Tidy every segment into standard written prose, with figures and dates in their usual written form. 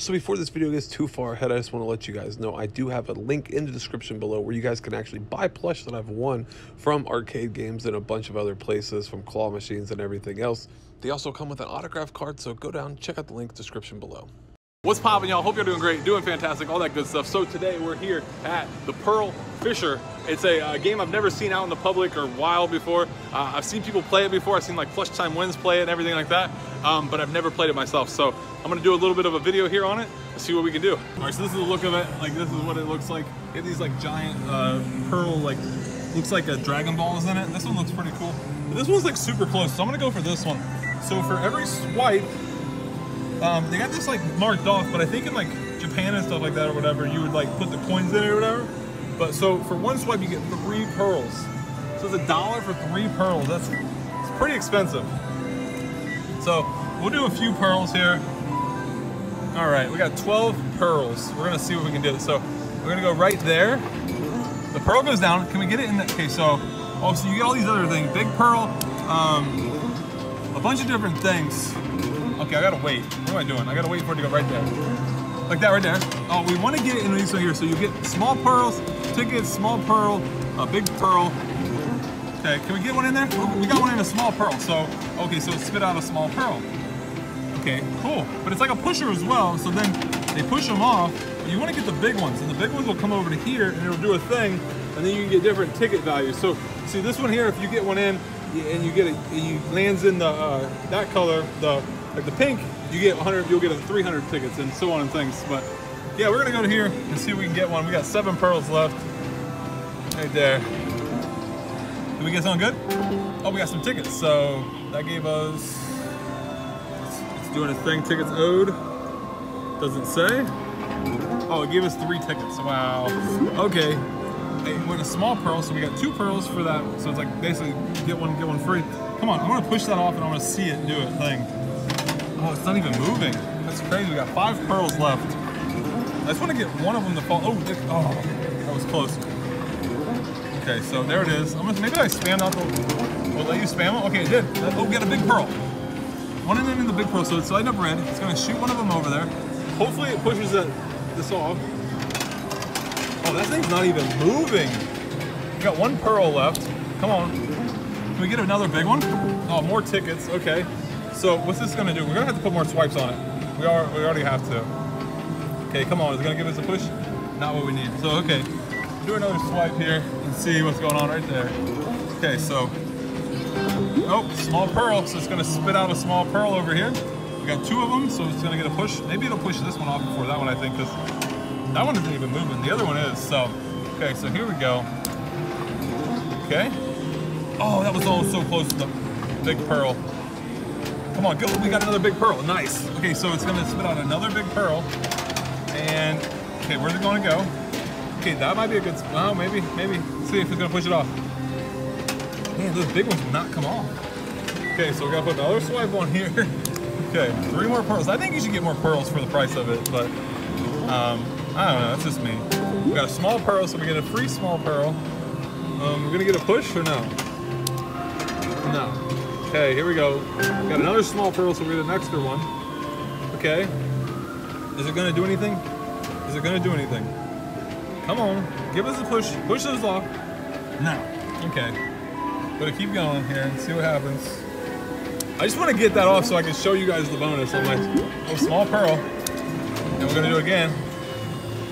So before this video gets too far ahead, I just want to let you guys know I do have a link in the description below where you guys can actually buy plush that I've won from arcade games and a bunch of other places, from claw machines and everything else. They also come with an autograph card, so go down, check out the link description below. What's poppin', y'all? Hope you're doing great, doing fantastic, all that good stuff. So today we're here at the Pearl Fishery. It's a game I've never seen out in the public or wild before. I've seen people play it before. I've seen like Flush Time Winds play it and everything like that, but I've never played it myself. So I'm gonna do a little bit of a video here on it to see what we can do. All right, so this is the look of it. Like, this is what it looks like. It has these like giant pearl, like looks like a Dragon Ball is in it. This one looks pretty cool. But this one's like super close, so I'm gonna go for this one. So for every swipe, they got this like marked off, but I think in like Japan and stuff like that or whatever, you would like put the coins in it or whatever. But so for one swipe, you get 3 pearls. So it's $1 for 3 pearls. It's pretty expensive. So we'll do a few pearls here. All right, we got 12 pearls. We're gonna see what we can do. So we're gonna go right there. The pearl goes down. Can we get it in that? Okay, so, oh, so you get all these other things. Big pearl, a bunch of different things. Okay, I gotta wait. What am I doing? I gotta wait for it to go right there. Like that right there. Oh, we wanna get it in these right here. So you get small pearls, tickets, small pearl, a big pearl. Okay, can we get one in there? We got one in a small pearl. So, okay, so it spit out a small pearl. Okay, cool. But it's like a pusher as well. So then they push them off. But you wanna get the big ones. And the big ones will come over to here and it'll do a thing. And then you can get different ticket values. So see this one here, if you get one in and you get it, it lands in the, that color, the, like the pink, you get 100, you'll get 300 tickets and so on and things. But yeah, we're gonna go to here and see if we can get one. We got 7 pearls left. Right there. Did we get something good? Oh, we got some tickets. So that gave us, it's doing its thing, tickets owed. Doesn't say. Oh, it gave us 3 tickets. Wow. Okay. Hey, we're in a small pearl, so we got 2 pearls for that. So it's like basically get one free. Come on, I'm gonna push that off and I'm gonna see it do its thing. Oh, it's not even moving. That's crazy. We got 5 pearls left. I just want to get one of them to fall. Oh, that was close. Okay, so there it is. Maybe I spammed out the... Will it let you spam it? Okay, it did. Oh, we got a big pearl. One of them in the big pearl, so it's lighting up red. It's going to shoot one of them over there. Hopefully it pushes this off. Oh, that thing's not even moving. We got 1 pearl left. Come on. Can we get another big one? Oh, more tickets. Okay. So what's this gonna do? We're gonna have to put more swipes on it. We already have to. Okay, come on, is it gonna give us a push? Not what we need. So okay, do another swipe here and see what's going on right there. Okay, so, oh, small pearl. So it's gonna spit out a small pearl over here. We got 2 of them, so it's gonna get a push. Maybe it'll push this one off before that one, I think, because that one isn't even moving. The other one is, so. Okay, so here we go. Okay. Oh, that was all so close to the big pearl. Come on, go. We got another big pearl. Nice. Okay, so it's gonna spit out another big pearl. And okay, where's it gonna go? Okay, that might be a good spot. Oh, maybe. Let's see if it's gonna push it off. Man, those big ones will not come off. Okay, so we're gonna put another swipe on here. Okay, 3 more pearls. I think you should get more pearls for the price of it, but I don't know, that's just me. We got a small pearl, so we get a free small pearl. We're gonna get a push or no? No. Okay, here we go. Got another small pearl, so we get an extra one. Okay. Is it gonna do anything? Is it gonna do anything? Come on, give us a push. Push those off. No. Okay. Gotta keep going here and see what happens. I just wanna get that off so I can show you guys the bonus. I'm like, oh, small pearl. And we're gonna do it again.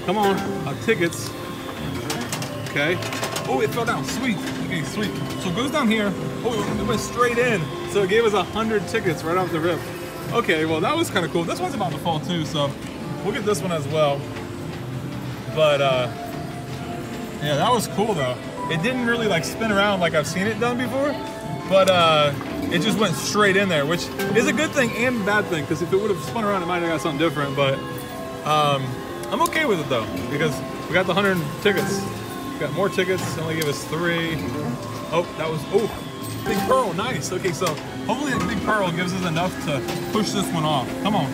Come on, tickets. Okay. Oh, it fell down, sweet. Okay, sweet. So it goes down here. Oh, it went straight in. So it gave us 100 tickets right off the rip. Okay, well, that was kind of cool. This one's about to fall too, so we'll get this one as well. But yeah, that was cool though. It didn't really like spin around like I've seen it done before, but it just went straight in there, which is a good thing and bad thing, because if it would have spun around, it might have got something different, but I'm okay with it though, because we got the 100 tickets. Got more tickets, only give us 3. Oh, that was, oh, big pearl, nice. Okay, so hopefully that big pearl gives us enough to push this one off. Come on,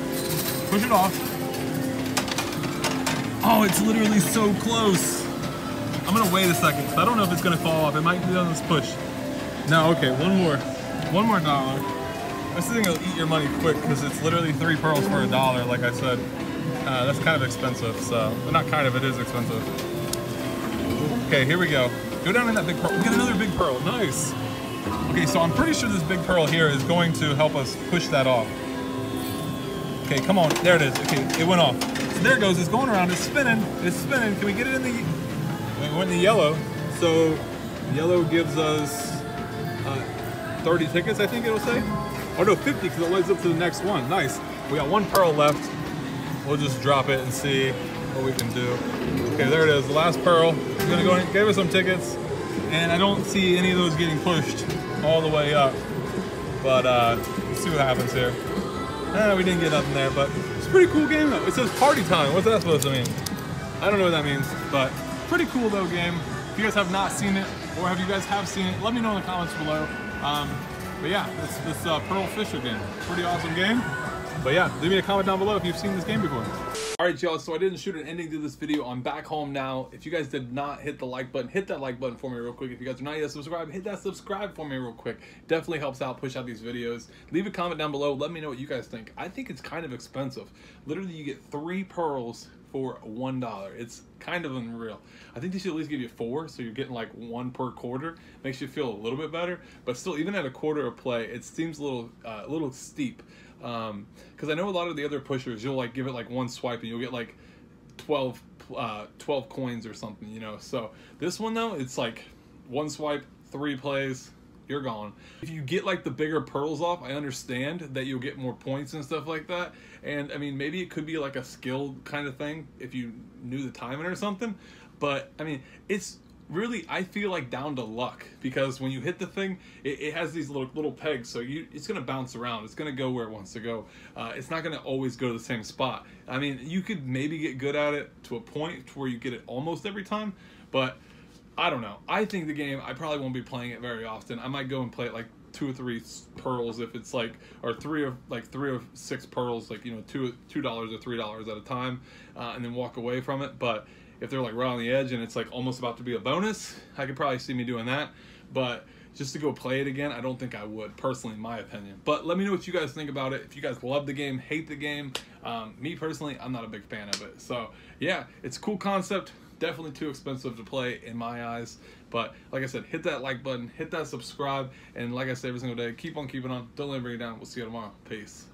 push it off. Oh, it's literally so close. I'm gonna wait a second, so I don't know if it's gonna fall off. It might be on this push. No, okay, one more $1. This thing will eat your money quick, because it's literally 3 pearls for $1, like I said. That's kind of expensive, so, well, not kind of, it is expensive. Okay, here we go. Go down in that big pearl. We got another big pearl, nice. Okay, so I'm pretty sure this big pearl here is going to help us push that off. Okay, come on, there it is. Okay, it went off. So there it goes, it's going around, it's spinning. Can we get it in the, it went in the yellow. So yellow gives us 30 tickets, I think it'll say. Oh no, 50, because it lights up to the next one, nice. We got one pearl left. We'll just drop it and see what we can do. Okay, there it is, the last pearl. We're gonna go and give us some tickets. And I don't see any of those getting pushed all the way up. But let's see what happens here. We didn't get nothing there, but it's a pretty cool game though. It says party time, what's that supposed to mean? I don't know what that means, but pretty cool though game. If you guys have not seen it, or if you guys have seen it, let me know in the comments below. But yeah, this Pearl Fishery game, pretty awesome game. But yeah, leave me a comment down below if you've seen this game before. All right, y'all, so I didn't shoot an ending to this video. I'm back home now. If you guys did not hit the like button, hit that like button for me real quick. If you guys are not yet subscribed, hit that subscribe for me real quick. Definitely helps out, push out these videos. Leave a comment down below. Let me know what you guys think. I think it's kind of expensive. Literally, you get 3 pearls for $1. It's kind of unreal. I think they should at least give you 4, so you're getting like 1 per quarter. Makes you feel a little bit better, but still, even at a quarter of play, it seems a little steep. Because I know a lot of the other pushers, you'll like give it like 1 swipe and you'll get like 12 coins or something, you know. So this one though, it's like 1 swipe, 3 plays, you're gone. If you get like the bigger pearls off, I understand that you'll get more points and stuff like that. And I mean, maybe it could be like a skill kind of thing if you knew the timing or something. But I mean, it's really, I feel like down to luck, because when you hit the thing, it has these little pegs, so it's gonna bounce around. It's gonna go where it wants to go. It's not gonna always go to the same spot. I mean, you could maybe get good at it to a point to where you get it almost every time, but I don't know. I think the game, I probably won't be playing it very often. I might go and play it like 2 or 3 pearls if it's like, or 3 of 6 pearls, like, you know, $2 or $3 at a time, and then walk away from it. But if they're like right on the edge and it's like almost about to be a bonus, I could probably see me doing that. But just to go play it again, I don't think I would, personally, in my opinion. But let me know what you guys think about it. If you guys love the game, hate the game. Me personally, I'm not a big fan of it. So yeah, it's a cool concept. Definitely too expensive to play in my eyes, but like I said, hit that like button, hit that subscribe, and like I say every single day, keep on keeping on. Don't let it bring you down. We'll see you tomorrow. Peace.